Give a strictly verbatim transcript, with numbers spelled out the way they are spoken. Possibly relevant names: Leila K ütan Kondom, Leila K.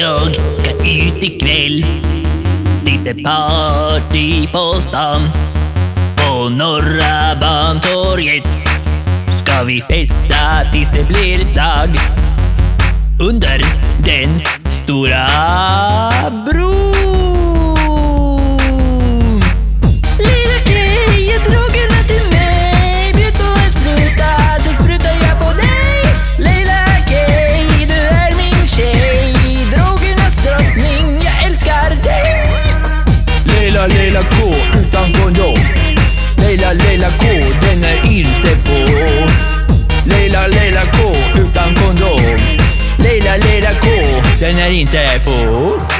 Jag ska ut ikväll till ett party på stan. På Norra Bantorget ska vi festa tills det blir dag. Under den stora bron. Leila K, jag drogerna till mig. Bjud på en spruta, så sprutar jag på dig. Leila K, du är min tjej. Drogernas drottning, jag älskar dig. Leila, Leila K, utan kondom. Leila, Leila K, den är inte på. Leila, Leila K, utan kondom. Leila K, den är inte på.